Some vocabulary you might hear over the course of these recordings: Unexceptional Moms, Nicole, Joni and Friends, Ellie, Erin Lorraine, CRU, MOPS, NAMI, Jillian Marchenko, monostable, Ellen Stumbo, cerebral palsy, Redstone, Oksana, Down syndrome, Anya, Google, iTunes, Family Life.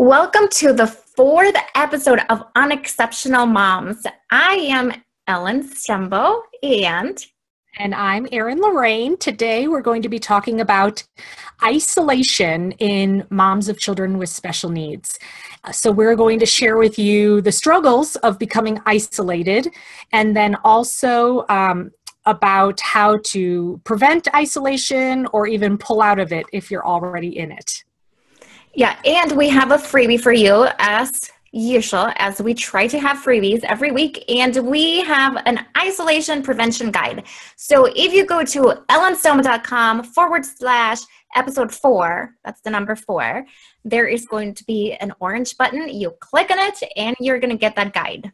Welcome to the 4th episode of Unexceptional Moms. I am Ellen Stumbo and I'm Erin Lorraine. Today we're going to be talking about isolation in moms of children with special needs. So we're going to share with you the struggles of becoming isolated, and then also about how to prevent isolation or even pull out of it if you're already in it. Yeah, and we have a freebie for you as usual, as we try to have freebies every week, and we have an isolation prevention guide. So if you go to ellenstumbo.com/episode 4, that's the number 4, there is going to be an orange button. You click on it and you're going to get that guide.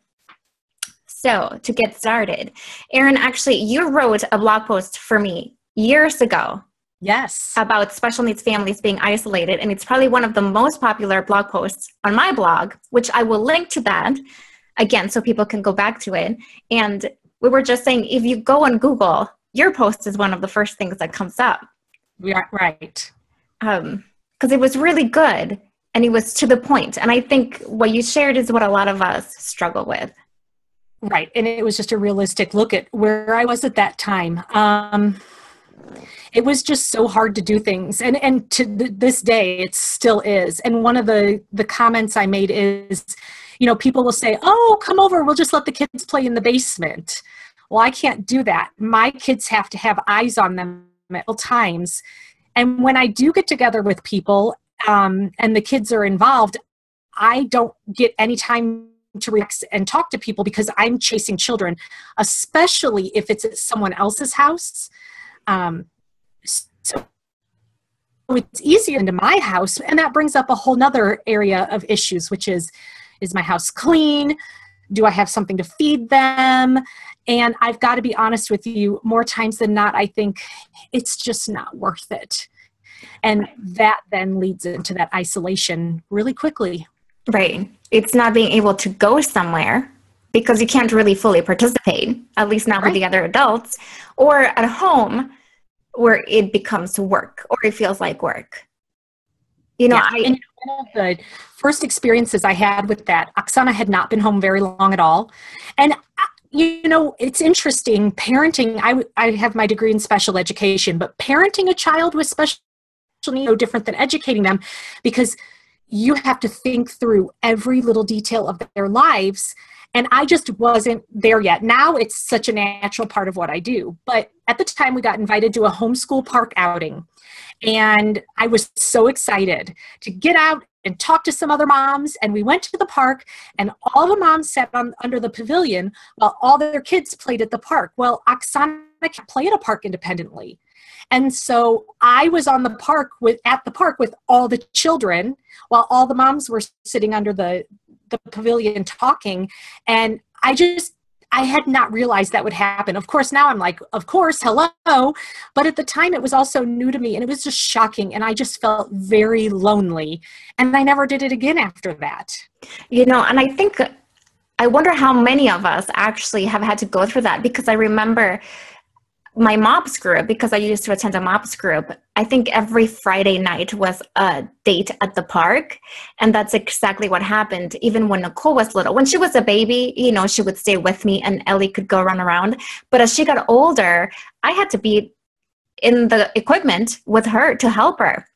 So to get started, Erin, actually, you wrote a blog post for me years ago. Yes. About special needs families being isolated. And it's probably one of the most popular blog posts on my blog, which I will link to that again so people can go back to it. And we were just saying, if you go on Google, your post is one of the first things that comes up. Yeah, right. Because it was really good and it was to the point. And I think what you shared is what a lot of us struggle with. Right. And it was just a realistic look at where I was at that time. It was just so hard to do things. And to this day, it still is. And one of the comments I made is, you know, people will say, oh, come over, we'll just let the kids play in the basement. Well, I can't do that. My kids have to have eyes on them at all times. And when I do get together with people and the kids are involved, I don't get any time to relax and talk to people because I'm chasing children, especially if it's at someone else's house. So it's easier into my house, and that brings up a whole nother area of issues, which is my house clean? Do I have something to feed them? And I've got to be honest with you, more times than not, I think it's just not worth it. And that then leads into that isolation really quickly. Right. It's not being able to go somewhere because you can't really fully participate, at least not with the other adults, or at home where it becomes work or it feels like work. You know, and one of the first experiences I had with that, Oksana had not been home very long at all. And, you know, it's interesting. Parenting, I have my degree in special education, but parenting a child with special needs is no different than educating them, because you have to think through every little detail of their lives. And I just wasn't there yet. Now it's such a natural part of what I do. But at the time, we got invited to a homeschool park outing. And I was so excited to get out and talk to some other moms. And we went to the park, and all the moms sat under the pavilion while all their kids played at the park. Well, Oksana can't play at a park independently. And so I was on the park at the park with all the children while all the moms were sitting under the pavilion talking. And I had not realized that would happen. Of course, now I'm like, of course, hello. But at the time it was also new to me, and it was just shocking. And I just felt very lonely, and I never did it again after that. You know, and I wonder how many of us actually have had to go through that, because I remember my MOPS group, because I used to attend a MOPS group, I think every Friday night was a date at the park. And that's exactly what happened. Even when Nicole was little, when she was a baby, you know, she would stay with me and Ellie could go run around. But as she got older, I had to be in the equipment with her to help her.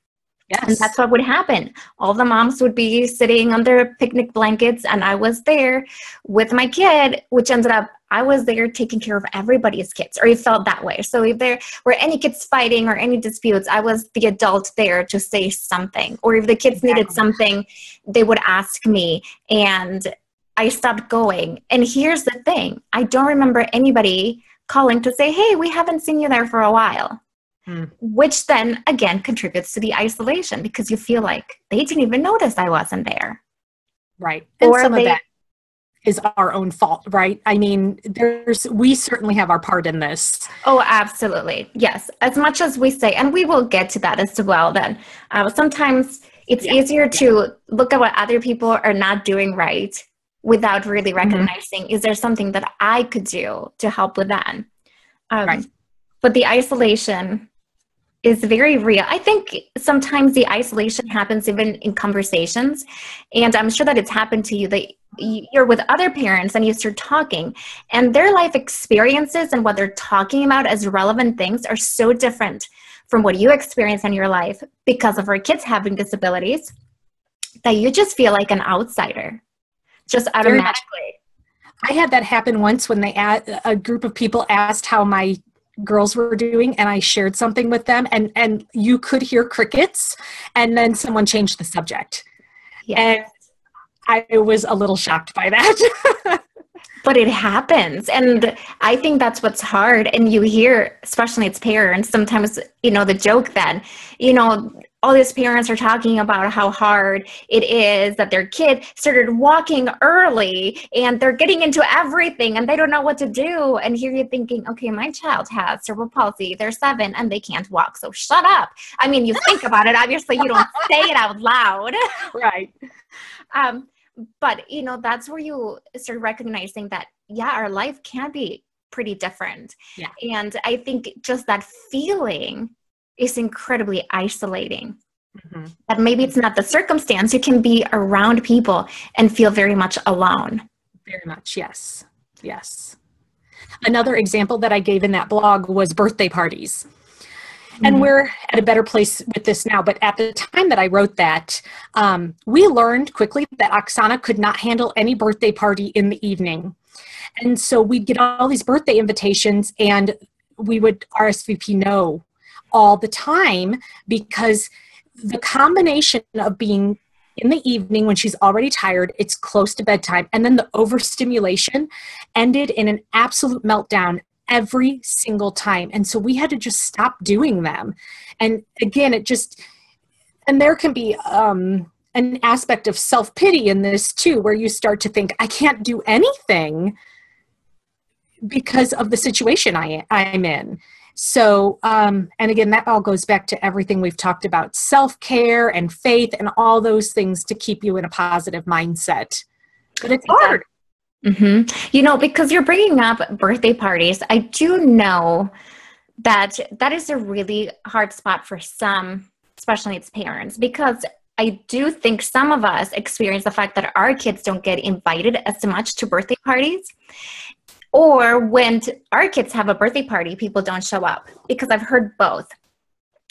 Yes. And that's what would happen. All the moms would be sitting on their picnic blankets, and I was there with my kid, which ended up, I was there taking care of everybody's kids, or it felt that way. So if there were any kids fighting or any disputes, I was the adult there to say something. Or if the kids needed something, they would ask me, and I stopped going. And here's the thing. I don't remember anybody calling to say, hey, we haven't seen you there for a while. Which then again contributes to the isolation, because you feel like they didn't even notice I wasn't there. Right. And or some of that is our own fault, right? I mean, we certainly have our part in this. Oh, absolutely. Yes. As much as we say, and we will get to that as well, then sometimes it's easier to look at what other people are not doing right without really recognizing, is there something that I could do to help with that? Right. But the isolation is very real. I think sometimes the isolation happens even in conversations, and I'm sure that it's happened to you, that you're with other parents and you start talking, and their life experiences and what they're talking about as relevant things are so different from what you experience in your life because of our kids having disabilities, that you just feel like an outsider, just automatically. I had that happen once when a group of people asked how my girls were doing, and I shared something with them, and you could hear crickets, and then someone changed the subject. Yes. And I was a little shocked by that. But it happens. And I think that's what's hard. And you hear, especially it's parents, sometimes, the joke that, all these parents are talking about how hard it is that their kid started walking early and they're getting into everything and they don't know what to do. And here you're thinking, okay, my child has cerebral palsy. They're 7 and they can't walk. So shut up. I mean, you think about it. Obviously, you don't say it out loud. Right. But, that's where you start recognizing that, yeah, our life can be pretty different. Yeah. And I think just that feeling is incredibly isolating. Mm-hmm. That maybe it's not the circumstance. You can be around people and feel very much alone. Very much, yes. Yes. Another example that I gave in that blog was birthday parties. And we're at a better place with this now. But at the time that I wrote that, we learned quickly that Oksana could not handle any birthday party in the evening. And so we'd get all these birthday invitations and we would RSVP no all the time, because the combination of being in the evening when she's already tired, it's close to bedtime, and then the overstimulation ended in an absolute meltdown every single time. And so we had to just stop doing them. And again, and there can be an aspect of self-pity in this too, where you start to think, I can't do anything because of the situation I'm in. So, and again, that all goes back to everything we've talked about, self-care and faith and all those things to keep you in a positive mindset. But it's hard. Mm-hmm. Because you're bringing up birthday parties, I do know that is a really hard spot for some, especially its parents, because I do think some of us experience the fact that our kids don't get invited as much to birthday parties, or when our kids have a birthday party, people don't show up, because I've heard both.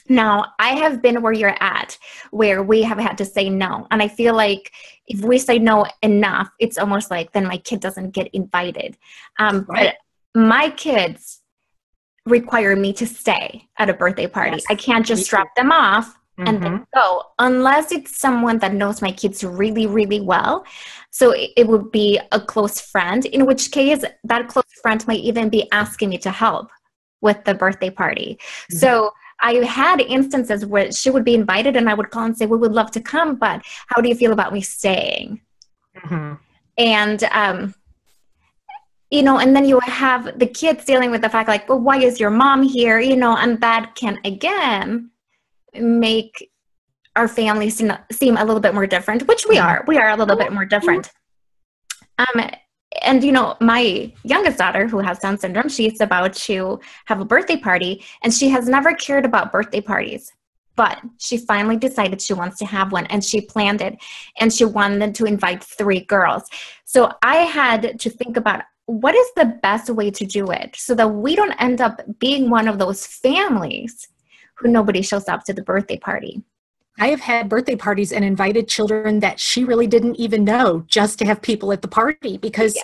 Now, I have been where you're at, where we have had to say no. And I feel like if we say no enough, it's almost like then my kid doesn't get invited. Right. But my kids require me to stay at a birthday party. Yes. I can't just drop them off and then go, unless it's someone that knows my kids really, really well. So it would be a close friend, in which case that close friend might even be asking me to help with the birthday party. Mm-hmm. So I had instances where she would be invited and I would call and say, we would love to come, but how do you feel about me staying? Mm-hmm. And, and then you have the kids dealing with the fact like, well, why is your mom here? And that can, again, make our family seem a little bit more different, which we are a little bit more different. And, my youngest daughter, who has Down syndrome, she's about to have a birthday party, and she has never cared about birthday parties, but she finally decided she wants to have one, and she planned it, and she wanted to invite 3 girls. So I had to think about what is the best way to do it so that we don't end up being one of those families who nobody shows up to the birthday party. I have had birthday parties and invited children that she really didn't even know, just to have people at the party, because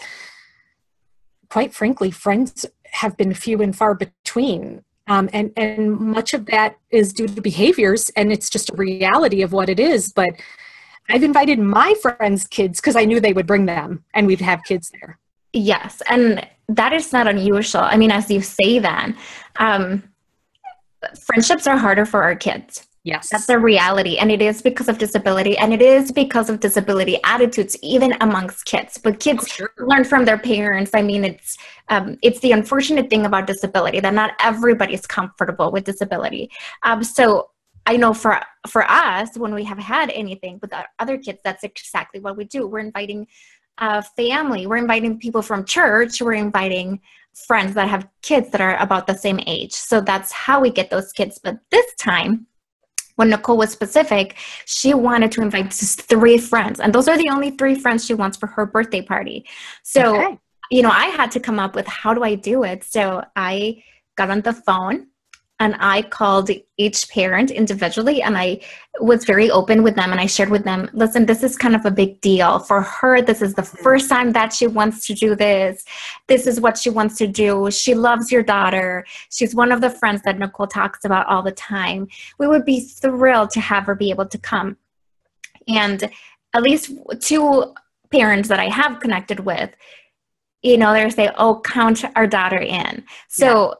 quite frankly, friends have been few and far between. And much of that is due to behaviors, and it's just a reality of what it is. But I've invited my friends' kids because I knew they would bring them, and we'd have kids there. Yes. And that is not unusual. I mean, as you say that, friendships are harder for our kids. Yes. That's the reality. And it is because of disability. And it is because of disability attitudes, even amongst kids. But kids learn from their parents. I mean, it's the unfortunate thing about disability that not everybody is comfortable with disability. So I know for us, when we have had anything with our other kids, that's exactly what we do. We're inviting family. We're inviting people from church. We're inviting friends that have kids that are about the same age. So that's how we get those kids. But this time, when Nicole was specific, she wanted to invite just 3 friends. And those are the only 3 friends she wants for her birthday party. So, okay. You know, I had to come up with how do I do it? So I got on the phone and I called each parent individually, and I was very open with them, and I shared with them, listen, this is kind of a big deal for her. This is the first time that she wants to do this. This is what she wants to do. She loves your daughter. She's one of the friends that Nicole talks about all the time. We would be thrilled to have her be able to come. And at least 2 parents that I have connected with, you know, they say, oh, count our daughter in. So yeah.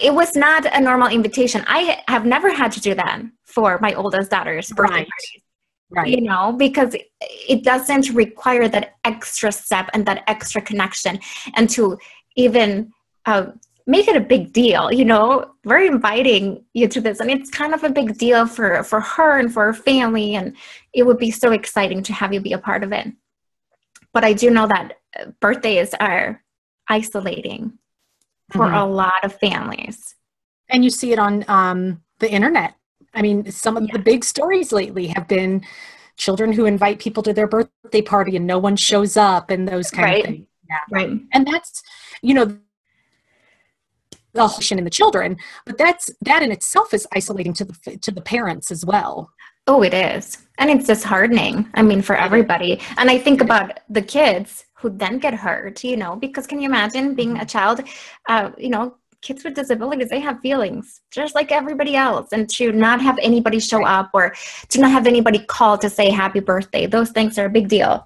It was not a normal invitation. I have never had to do that for my oldest daughter's birthday parties, right. You know, because it doesn't require that extra step and that extra connection. And to even make it a big deal, you know, we're inviting you to this. And it's kind of a big deal for her and for her family. And it would be so exciting to have you be a part of it. But I do know that birthdays are isolating for a lot of families. And you see it on the internet. I mean, some of the big stories lately have been children who invite people to their birthday party and no one shows up and those kind of things. Yeah. Right. And that's, you know, the whole in the children, but that in itself is isolating to the parents as well. Oh, it is. And it's disheartening. I mean, for everybody. And I think about the kids who then get hurt, you know, because can you imagine being a child, you know, kids with disabilities, they have feelings just like everybody else. And to not have anybody show up or to not have anybody call to say happy birthday, those things are a big deal.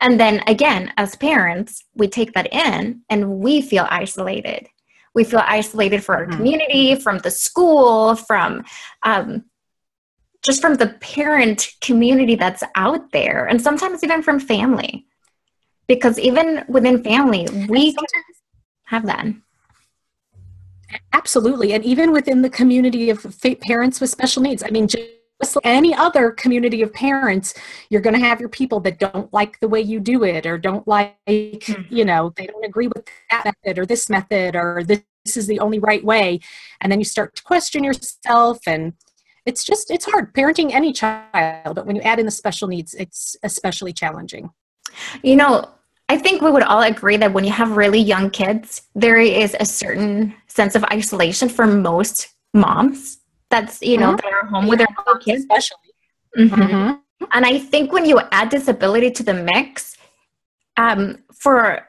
And then again, as parents, we take that in and we feel isolated. We feel isolated from our community, from the school, from, just from the parent community that's out there, and sometimes even from family, because even within family, we can have that. Absolutely. And even within the community of parents with special needs, I mean, just any other community of parents, you're going to have your people that don't like the way you do it, or don't like, you know, they don't agree with that method or this method, or this is the only right way. And then you start to question yourself, and it's just, it's hard parenting any child, but when you add in the special needs, it's especially challenging. You know, I think we would all agree that when you have really young kids, there is a certain sense of isolation for most moms that's, you know, that are home with their little kids. Especially. And I think when you add disability to the mix, for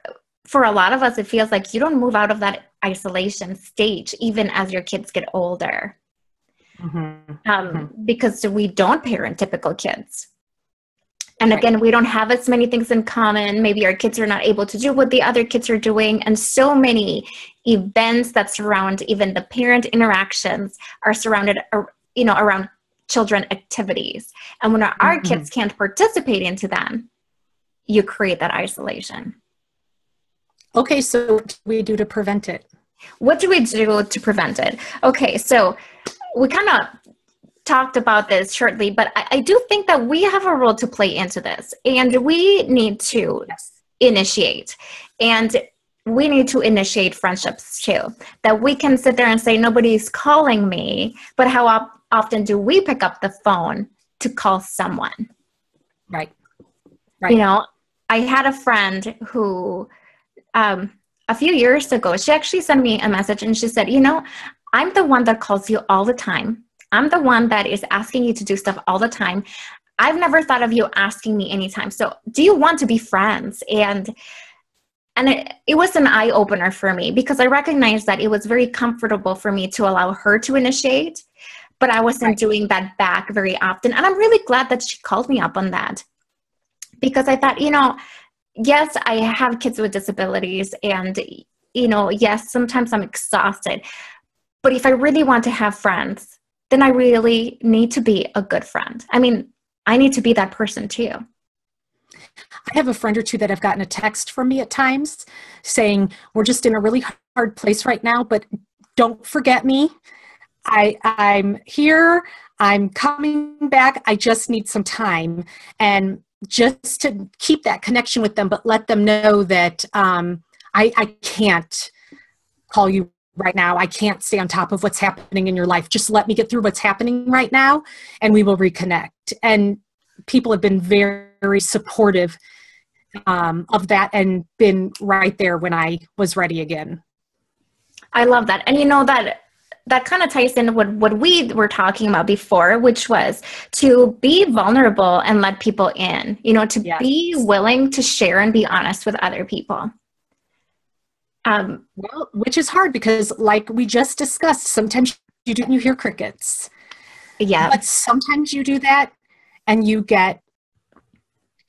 a lot of us, it feels like you don't move out of that isolation stage, even as your kids get older. Because we don't parent typical kids. And again, we don't have as many things in common. Maybe our kids are not able to do what the other kids are doing. And so many events that surround even the parent interactions are surrounded, you know, around children activities. And when our kids can't participate into them, you create that isolation. Okay, so what do we do to prevent it? What do we do to prevent it? Okay, so we kind of talked about this shortly, but I do think that we have a role to play into this, and we need to initiate, and we need to initiate friendships too, that we can sit there and say, nobody's calling me, but how often do we pick up the phone to call someone? Right. You know, I had a friend who, a few years ago, she actually sent me a message and she said, you know, I'm the one that calls you all the time. I'm the one that is asking you to do stuff all the time. I've never thought of you asking me anytime. So do you want to be friends? And it was an eye opener for me, because I recognized that it was very comfortable for me to allow her to initiate, but I wasn't doing that back very often. And I'm really glad that she called me up on that, because I thought, you know, yes, I have kids with disabilities, and, you know, yes, sometimes I'm exhausted. But if I really want to have friends, then I really need to be a good friend. I mean, I need to be that person too. I have a friend or two that have gotten a text from me at times saying, we're just in a really hard place right now, but don't forget me. I'm here. I'm coming back. I just need some time. And just to keep that connection with them, but let them know that I can't call you right now. I can't stay on top of what's happening in your life. Just let me get through what's happening right now and we will reconnect. And people have been very, very supportive of that and been right there when I was ready again. I love that. And you know, that kind of ties into what we were talking about before, which was to be vulnerable and let people in, you know, to yes. be willing to share and be honest with other people. Well, which is hard because like we just discussed, sometimes you hear crickets. Yeah. But sometimes you do that and you get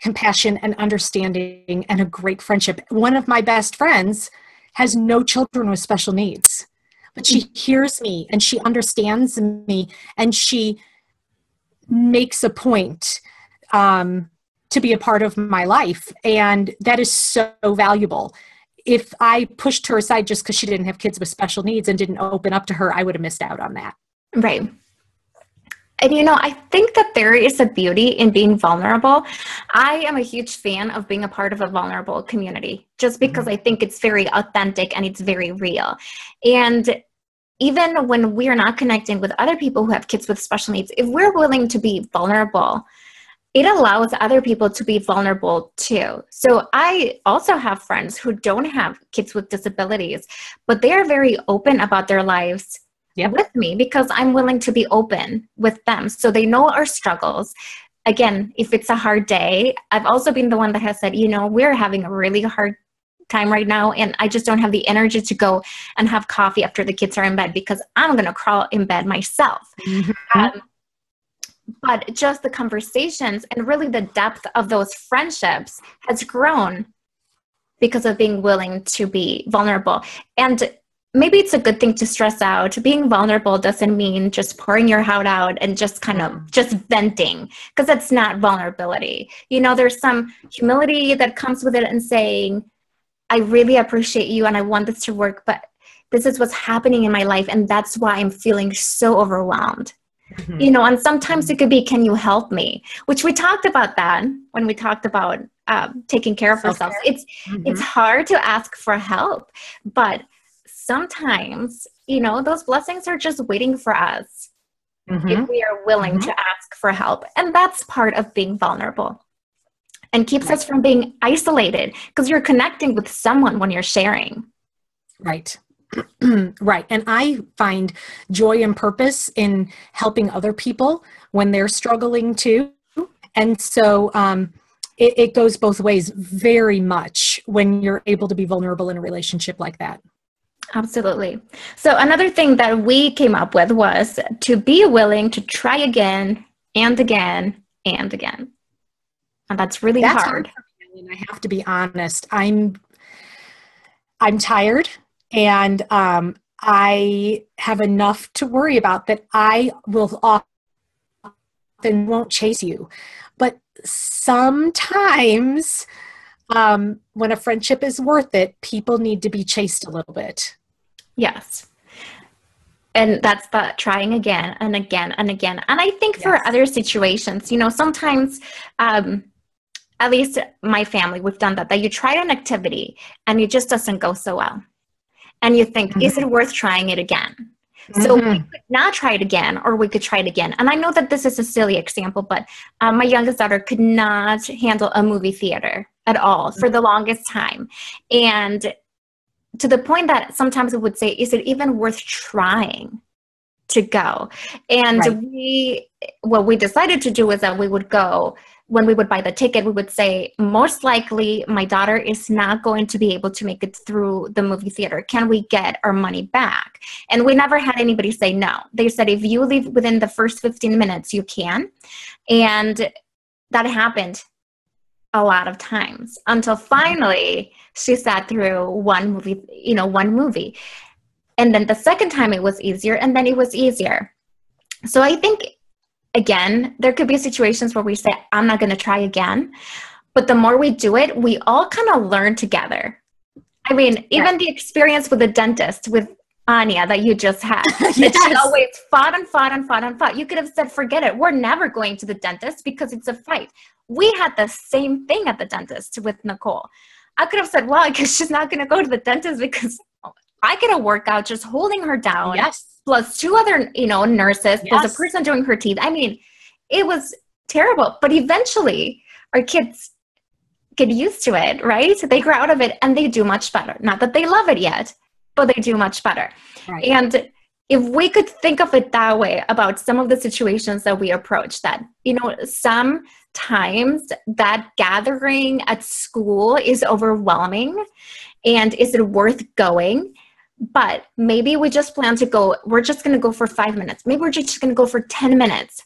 compassion and understanding and a great friendship. One of my best friends has no children with special needs. But she hears me and she understands me and she makes a point to be a part of my life. And that is so valuable. If I pushed her aside just because she didn't have kids with special needs and didn't open up to her, I would have missed out on that. Right. And, you know, I think that there is a beauty in being vulnerable. I am a huge fan of being a part of a vulnerable community just because I think it's very authentic and it's very real. And even when we're not connecting with other people who have kids with special needs, if we're willing to be vulnerable, it allows other people to be vulnerable too. So I also have friends who don't have kids with disabilities, but they are very open about their lives Yep. with me because I'm willing to be open with them. So they know our struggles. Again, if it's a hard day, I've also been the one that has said, you know, we're having a really hard time right now. And I just don't have the energy to go and have coffee after the kids are in bed because I'm going to crawl in bed myself. Mm-hmm. But just the conversations and really the depth of those friendships has grown because of being willing to be vulnerable. And maybe it's a good thing to stress out. Being vulnerable doesn't mean just pouring your heart out and just kind of just venting, because that's not vulnerability. You know, there's some humility that comes with it and saying, I really appreciate you and I want this to work, but this is what's happening in my life and that's why I'm feeling so overwhelmed. Mm-hmm. You know, and sometimes it could be, can you help me? Which we talked about that when we talked about taking care of ourselves. It's mm-hmm. it's hard to ask for help, but sometimes, you know, those blessings are just waiting for us mm-hmm. if we are willing mm-hmm. to ask for help. And that's part of being vulnerable and keeps us from being isolated because you're connecting with someone when you're sharing. Right. Right. And I find joy and purpose in helping other people when they're struggling too. And so it goes both ways very much when you're able to be vulnerable in a relationship like that. Absolutely. So another thing that we came up with was to be willing to try again and again and again. And that's really hard. And I have to be honest. I'm tired and I have enough to worry about that I will often won't chase you. But sometimes when a friendship is worth it, people need to be chased a little bit. Yes. And that's the trying again and again and again. And I think yes. for other situations, you know, sometimes, at least my family, we've done that you try an activity and it just doesn't go so well. And you think, mm-hmm. is it worth trying it again? Mm-hmm. So we could not try it again, or we could try it again. And I know that this is a silly example, but my youngest daughter could not handle a movie theater at all for the longest time. And to the point that sometimes it would say, is it even worth trying to go? And right. What we decided to do is that we would go, when we would buy the ticket, we would say, most likely my daughter is not going to be able to make it through the movie theater. Can we get our money back? And we never had anybody say no. They said, if you leave within the first 15 minutes, you can. And that happened a lot of times until finally she sat through one movie. And then the second time it was easier, and then it was easier. So I think, again, there could be situations where we say, I'm not going to try again. But the more we do it, we all kind of learn together. I mean, even the experience with the dentist, with Anya that you just had. Yes. It's always fought and fought and fought and fought. You could have said, forget it. We're never going to the dentist because it's a fight. We had the same thing at the dentist with Nicole. I could have said, well, I guess she's not going to go to the dentist because I get a workout just holding her down. Yes. Plus two other, nurses, yes. Plus a person doing her teeth. I mean, it was terrible. But eventually our kids get used to it, right? So they grow out of it and they do much better. Not that they love it yet, but they do much better. Right. And if we could think of it that way about some of the situations that we approach that, sometimes that gathering at school is overwhelming and is it worth going? But maybe we just plan to go, we're just going to go for 5 minutes. Maybe we're just going to go for 10 minutes.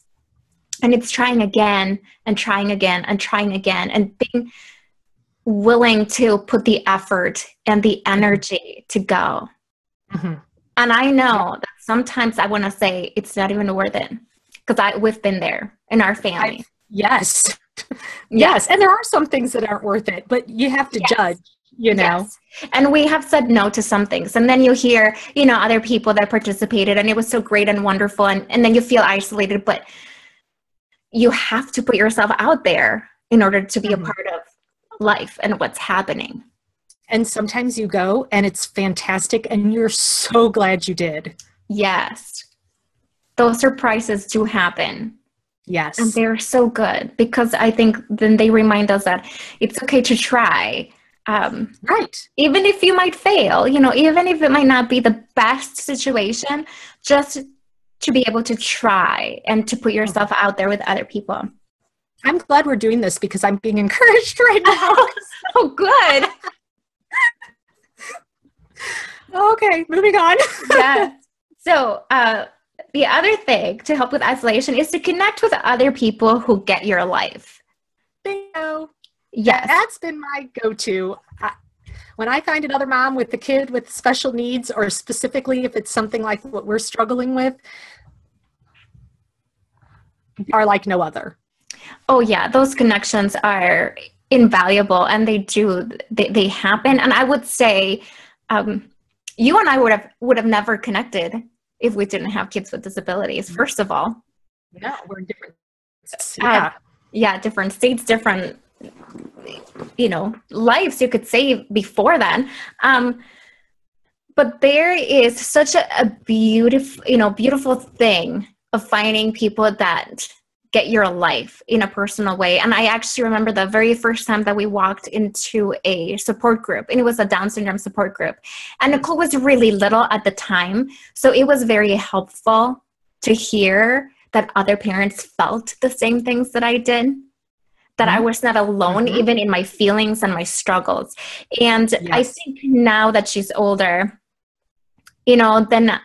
And it's trying again and trying again and trying again and being willing to put the effort and the energy to go. Mm-hmm. And I know that sometimes I want to say it's not even worth it because we've been there in our family. Yes. Yes. And there are some things that aren't worth it, but you have to yes. judge, Yes. And we have said no to some things. And then you hear, other people that participated and it was so great and wonderful. And then you feel isolated, but you have to put yourself out there in order to be mm-hmm. a part of life and what's happening. And sometimes you go and it's fantastic and you're so glad you did. Yes. Those surprises do happen. Yes. And they're so good because I think then they remind us that it's okay to try. Right. Even if you might fail, even if it might not be the best situation, just to be able to try and to put yourself out there with other people. I'm glad we're doing this because I'm being encouraged right now. So good. Okay, moving on. Yeah. So the other thing to help with isolation is to connect with other people who get your life. Bingo. Yes. That's been my go-to. When I find another mom with the kid with special needs, or specifically if it's something like what we're struggling with, are like no other. Oh yeah, those connections are invaluable and they happen. And I would say you and I would have never connected if we didn't have kids with disabilities, first of all. Yeah, we're in different states. Yeah, different states, different lives, you could say, before then. But there is such a beautiful, beautiful thing of finding people that get your life in a personal way. And I actually remember the very first time that we walked into a support group, and it was a Down syndrome support group. And Nicole was really little at the time. So it was very helpful to hear that other parents felt the same things that I did, that mm-hmm. I was not alone, mm-hmm. even in my feelings and my struggles. And yes. I think now that she's older, then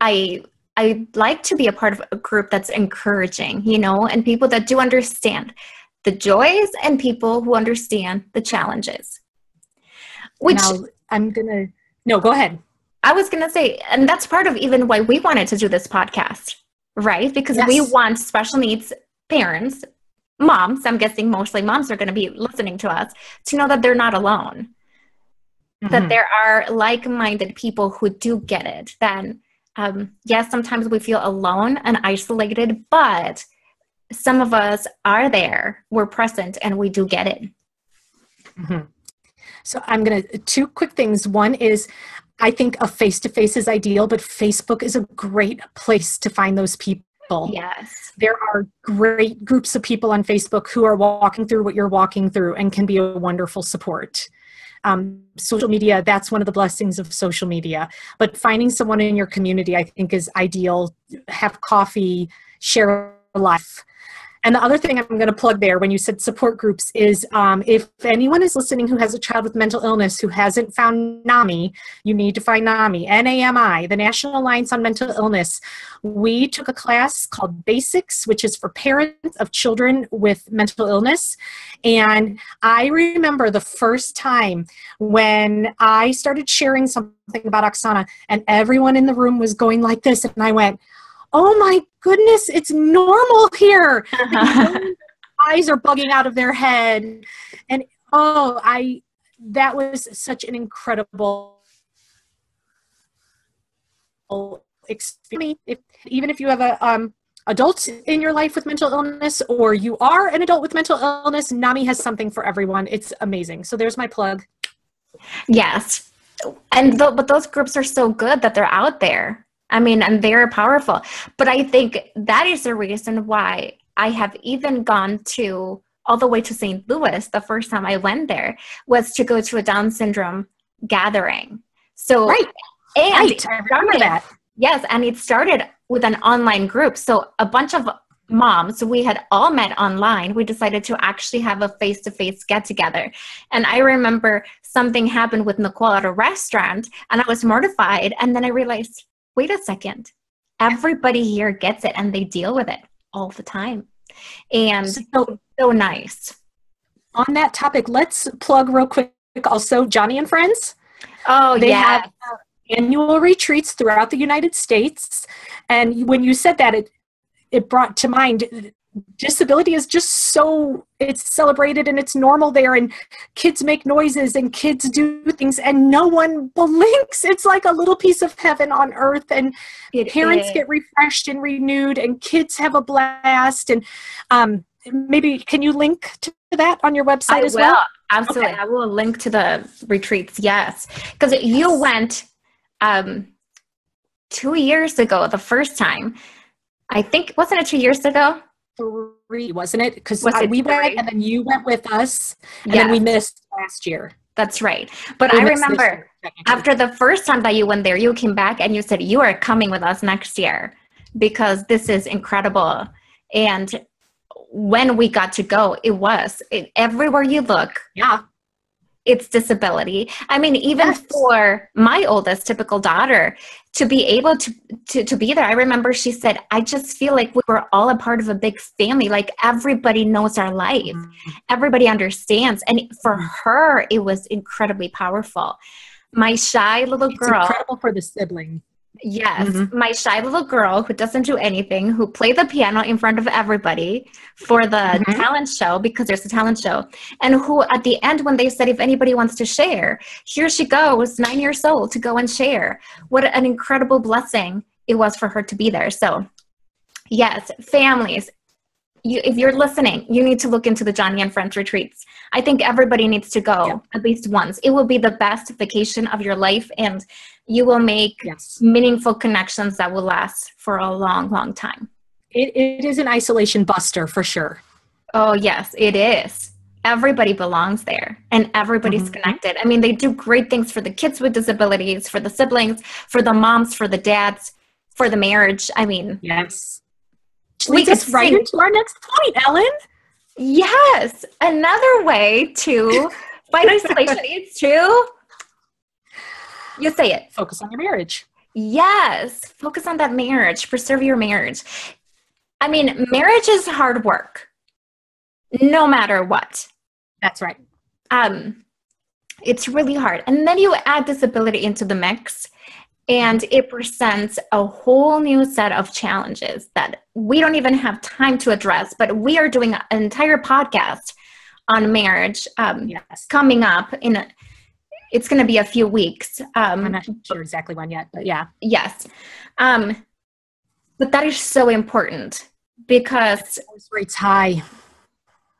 I like to be a part of a group that's encouraging, and people that do understand the joys and people who understand the challenges. Which now, go ahead. I was going to say, and that's part of even why we wanted to do this podcast, right? Because yes. we want special needs parents, moms, I'm guessing mostly moms are going to be listening to us, to know that they're not alone, mm-hmm. that there are like-minded people who do get it, then yes, sometimes we feel alone and isolated, but some of us are there, we're present, and we do get it. Mm-hmm. So two quick things. One is, I think a face-to-face is ideal, but Facebook is a great place to find those people. Yes. There are great groups of people on Facebook who are walking through what you're walking through and can be a wonderful support. Social media, that's one of the blessings of social media. But finding someone in your community, I think, is ideal. Have coffee, share life. And the other thing I'm going to plug there when you said support groups is if anyone is listening who has a child with mental illness who hasn't found NAMI, you need to find NAMI, NAMI, the National Alliance on Mental Illness. We took a class called Basics, which is for parents of children with mental illness. And I remember the first time when I started sharing something about Oksana and everyone in the room was going like this, and I went, oh my goodness, it's normal here. Eyes are bugging out of their head. And that was such an incredible experience. Even if you have a adult in your life with mental illness, or you are an adult with mental illness, NAMI has something for everyone. It's amazing. So there's my plug. Yes. And but those groups are so good that they're out there. I mean, and they're powerful. But I think that is the reason why I have even gone to all the way to St. Louis. The first time I went there was to go to a Down syndrome gathering. So right. And right. I remember that. Yes. And it started with an online group. So a bunch of moms, we had all met online. We decided to actually have a face-to-face get together. And I remember something happened with Nicole at a restaurant, and I was mortified. And then I realized, wait a second, everybody here gets it and they deal with it all the time. And so nice. On that topic, let's plug real quick also Joni and Friends. Oh, they have annual retreats throughout the United States. And when you said that, it brought to mind, disability is just so, it's celebrated and it's normal there, and kids make noises and kids do things and no one blinks. It's like a little piece of heaven on earth, and parents get refreshed and renewed, and kids have a blast. And maybe can you link to that on your website as well? Absolutely. Okay. I will link to the retreats. Yes. Because you went 2 years ago, the first time. I think, wasn't it 2 years ago? 3, wasn't it? Because we went and then you went with us, and then we missed last year. That's right. But I remember after the first time that you went there, you came back and you said, you are coming with us next year because this is incredible. And when we got to go, everywhere you look. Yeah. It's disability. I mean, even for my oldest typical daughter to be able to be there, I remember she said, I just feel like we were all a part of a big family. Like everybody knows our life. Mm-hmm. Everybody understands. And for her, it was incredibly powerful. My shy little girl. It's incredible for the sibling. Yes. Mm-hmm. My shy little girl who doesn't do anything, who played the piano in front of everybody for the talent show, because there's a talent show, and who at the end when they said, if anybody wants to share, here she goes, 9 years old, to go and share. What an incredible blessing it was for her to be there. So yes, families, if you're listening, you need to look into the Joni and Friends retreats. I think everybody needs to go at least once. It will be the best vacation of your life, and you will make meaningful connections that will last for a long, long time. It is an isolation buster for sure. Oh, yes, it is. Everybody belongs there, and everybody's connected. I mean, they do great things for the kids with disabilities, for the siblings, for the moms, for the dads, for the marriage. I mean, yes. We just right into our next point, Ellen. Yes. Another way to fight isolation is to... You say it. Focus on your marriage. Yes. Focus on that marriage. Preserve your marriage. I mean, marriage is hard work, no matter what. That's right. It's really hard. And then you add disability into the mix, and it presents a whole new set of challenges that we don't even have time to address, but we are doing an entire podcast on marriage coming up in a... It's going to be a few weeks. I'm not sure exactly when yet, but yeah. Yes. But that is so important because... Divorce rates high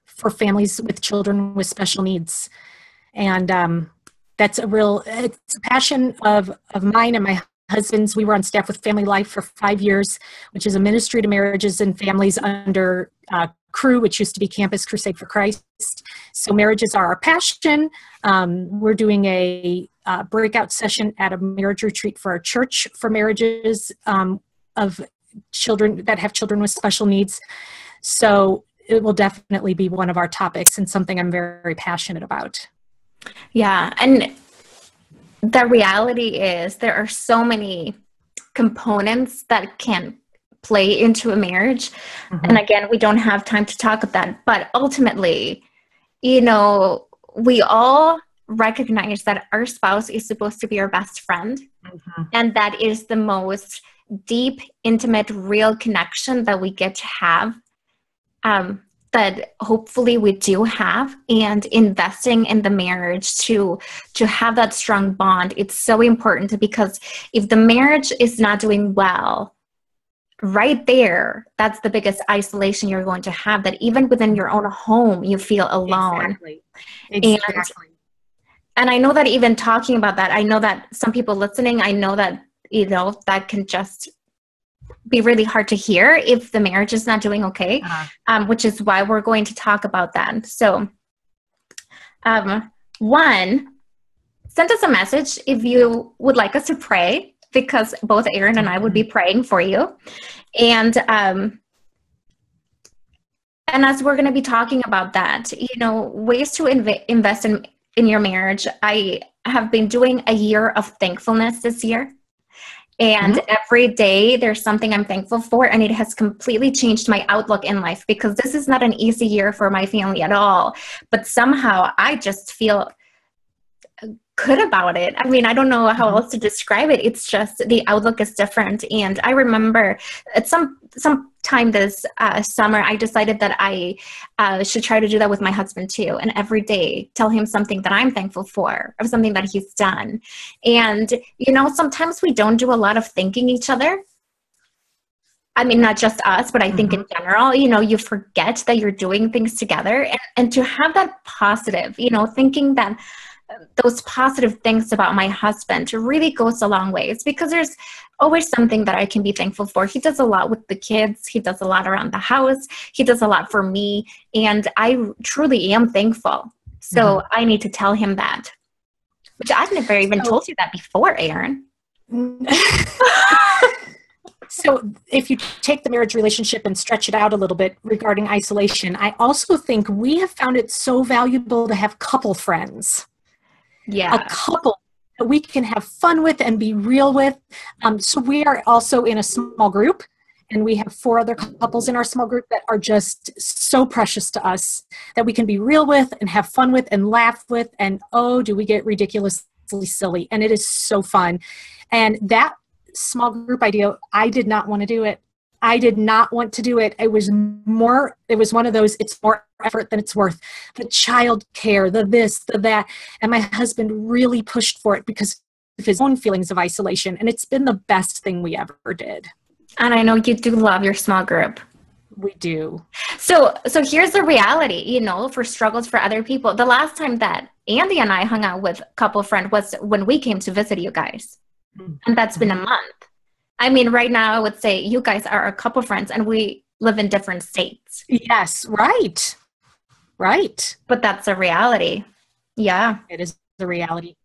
for families with children with special needs. And that's a real... It's a passion of mine and my husband's. We were on staff with Family Life for 5 years, which is a ministry to marriages and families under CRU, which used to be Campus Crusade for Christ. So marriages are our passion. We're doing a breakout session at a marriage retreat for our church for marriages of children that have children with special needs. So it will definitely be one of our topics and something I'm very, very passionate about. Yeah. And the reality is there are so many components that can play into a marriage. And again, we don't have time to talk about that. But ultimately, you know, we all recognize that our spouse is supposed to be our best friend. And that is the most deep, intimate, real connection that we get to have that hopefully we do have, and investing in the marriage to have that strong bond. It's so important, because if the marriage is not doing well, right there, that's the biggest isolation you're going to have, that even within your own home, you feel alone. Exactly. And I know that even talking about that, I know that some people listening, I know that, you know, that can just be really hard to hear if the marriage is not doing okay, which is why we're going to talk about that. So, one, send us a message if you would like us to pray, because both Erin and I would be praying for you. And as we're going to be talking about that, you know, ways to invest in your marriage. I have been doing a year of thankfulness this year. And every day there's something I'm thankful for, and it has completely changed my outlook in life, because this is not an easy year for my family at all. But somehow I just feel good about it. I mean, I don't know how else to describe it. It's just the outlook is different. And I remember at some time this summer, I decided that I should try to do that with my husband too. And every day tell him something that I'm thankful for, or something that he's done. And, you know, sometimes we don't do a lot of thanking each other. I mean, not just us, but I think in general, you know, you forget that you're doing things together, and to have that positive, you know, thinking that those positive things about my husband really goes a long ways, because there's always something that I can be thankful for. He does a lot with the kids. He does a lot around the house. He does a lot for me. And I truly am thankful. So I need to tell him that, which I've never even told you that before, Erin. So if you take the marriage relationship and stretch it out a little bit regarding isolation, I also think we have found it so valuable to have couple friends. Yeah, a couple that we can have fun with and be real with. So we are also in a small group, and we have four other couples in our small group that are just so precious to us, that we can be real with and have fun with and laugh with. And oh, do we get ridiculously silly? And it is so fun. And that small group idea, I did not want to do it. I did not want to do it. It was one of those, it's more effort than it's worth. The child care, the this, the that. And my husband really pushed for it because of his own feelings of isolation. And it's been the best thing we ever did. And I know you do love your small group. We do. So here's the reality, you know, for struggles for other people. The last time that Andy and I hung out with a couple friend was when we came to visit you guys. And that's been a month. I mean, right now I would say you guys are a couple friends, and we live in different states. Yes, right. Right. But that's a reality. Yeah. It is the reality.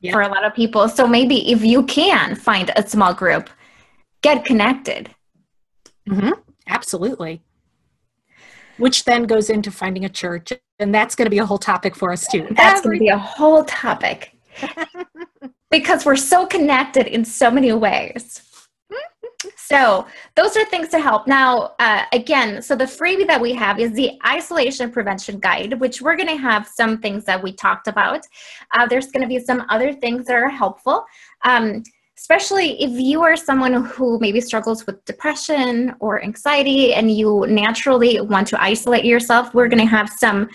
Yeah. For a lot of people. So maybe if you can find a small group, get connected. Absolutely. Which then goes into finding a church. And that's going to be a whole topic for us too. That's going to be a whole topic. Because we're so connected in so many ways. So those are things to help. Now, again, so the freebie that we have is the Isolation Prevention Guide, which we're going to have some things that we talked about. There's going to be some other things that are helpful, especially if you are someone who maybe struggles with depression or anxiety and you naturally want to isolate yourself. We're going to have some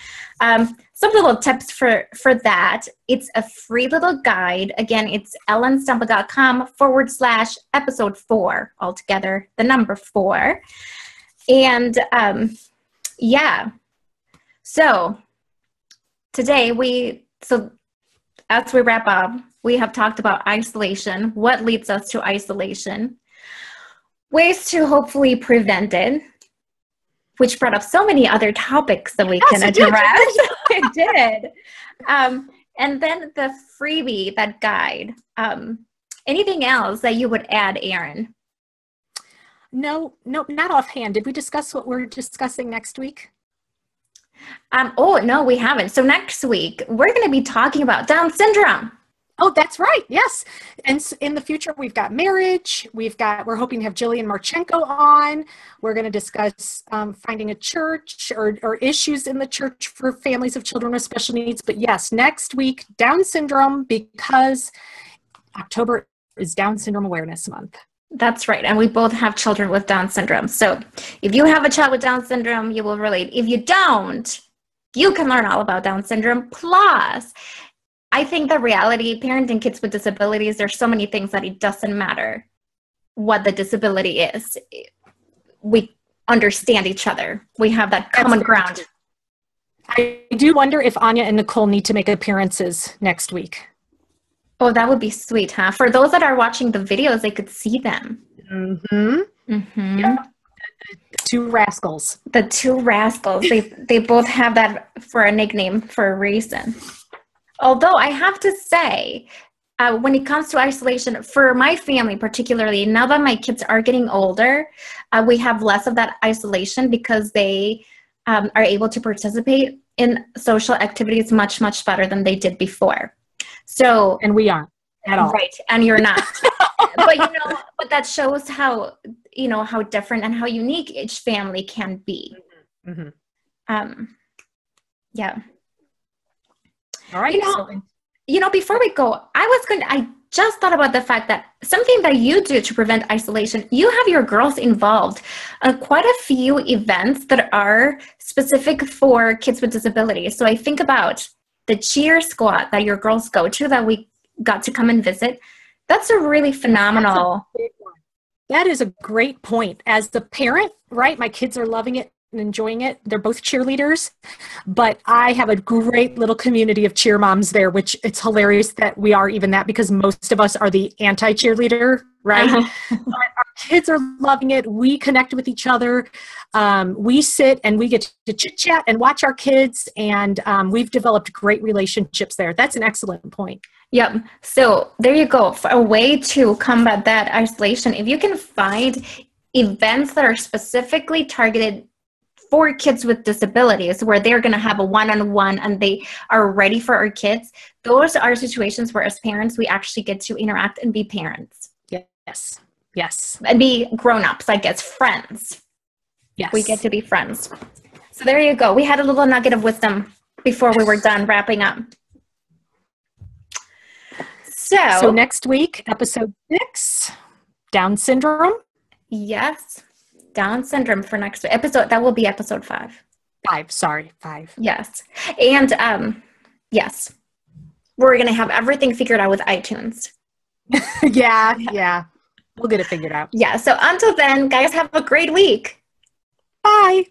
little tips for that. It's a free little guide. Again, it's ellenstumbo.com/episode 4 altogether, the number 4. And yeah, so today as we wrap up, we have talked about isolation, what leads us to isolation, ways to hopefully prevent it, which brought up so many other topics that we can address. It did. And then the freebie, that guide. Anything else that you would add, Erin? No, not offhand. Did we discuss what we're discussing next week? Oh, no, we haven't. So next week, we're going to be talking about Down syndrome. Oh, that's right. Yes. And in the future, we've got marriage. We're hoping to have Jillian Marchenko on. We're going to discuss finding a church or issues in the church for families of children with special needs. But yes, next week, Down syndrome, because October is Down Syndrome Awareness Month. That's right. And we both have children with Down syndrome. So if you have a child with Down syndrome, you will relate. If you don't, you can learn all about Down syndrome. Plus, I think the reality, parenting kids with disabilities, there's so many things that it doesn't matter what the disability is. We understand each other. We have that common ground. I do wonder if Anya and Nicole need to make appearances next week. Oh, that would be sweet, huh? For those that are watching the videos, they could see them. Mm-hmm. Mm-hmm. Yeah. The two rascals. The two rascals. They both have that for a nickname for a reason. Although I have to say, when it comes to isolation, for my family particularly, now that my kids are getting older, we have less of that isolation because they are able to participate in social activities much, much better than they did before. So, and we aren't at all. Right. And you're not, but you know, but that shows how, you know, how different and how unique each family can be. Mm-hmm. Yeah. All right. You know, before we go, I just thought about the fact that something that you do to prevent isolation, you have your girls involved in quite a few events that are specific for kids with disabilities. So I think about the cheer squad that your girls go to that we got to come and visit. That's a really phenomenal. That is a great point. As the parent, right? My kids are loving it and enjoying it. They're both cheerleaders, but I have a great little community of cheer moms there, which it's hilarious that we are even that because most of us are the anti-cheerleader, right? Uh-huh. But our kids are loving it. We connect with each other. We sit and we get to chit chat and watch our kids, and we've developed great relationships there. That's an excellent point. Yep. So there you go. For a way to combat that isolation, if you can find events that are specifically targeted for kids with disabilities where they're going to have a one-on-one and they are ready for our kids, those are situations where as parents, we actually get to interact and be parents. Yes. Yes. And be grown-ups, I guess, friends. Yes. We get to be friends. So there you go. We had a little nugget of wisdom before we were done wrapping up. So next week, episode 6, Down syndrome. Yes. Down syndrome for next episode. That will be episode 5. 5. Yes. And yes, we're going to have everything figured out with iTunes. Yeah. We'll get it figured out. Yeah. So until then, guys, have a great week. Bye.